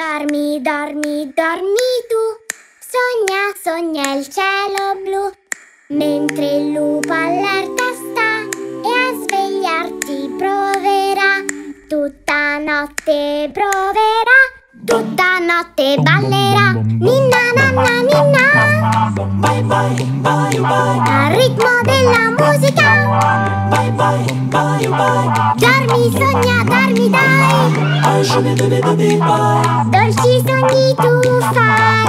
Dormi, dormi, dormi tu, sogna, sogna il cielo blu, mentre il lupo allerta sta e a svegliarti proverà, tutta notte proverà, tutta notte ballerà, ninna nanna ninna, al ritmo della musica. Dormi, sogna, dormi dai, dolci sogni tu farai.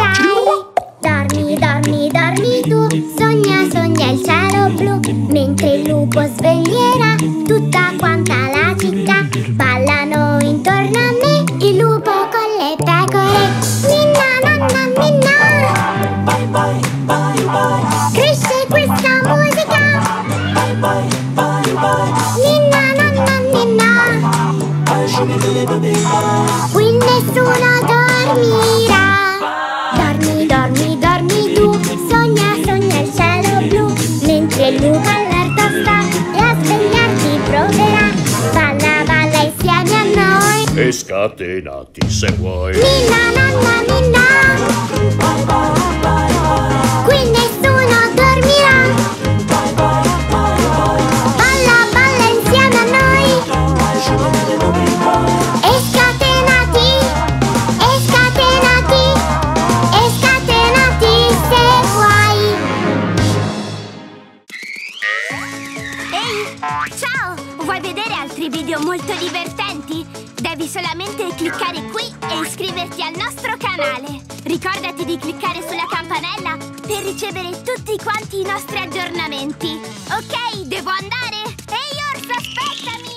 Dormi, dormi, dormi tu, sogna, sogna il cielo blu, mentre il lupo sveglierà tutta quanta la città. Ballano intorno a me il lupo con le pecore, ninna nanna ninna, cresce questa musica, ninna nanna ninna, qui nessuno dormirà. Il lupo allerta sta e a svegliarti proverà, balla, balla insieme a noi e scatenati se vuoi, ninna nanna ninna, qui nessuno dormirà, balla, balla insieme a noi e scatenati, e scatenati, e scatenati se vuoi. Ciao! Vuoi vedere altri video molto divertenti? Devi solamente cliccare qui e iscriverti al nostro canale. Ricordati di cliccare sulla campanella per ricevere tutti quanti i nostri aggiornamenti. Ok, devo andare? Ehi, Orso, aspettami!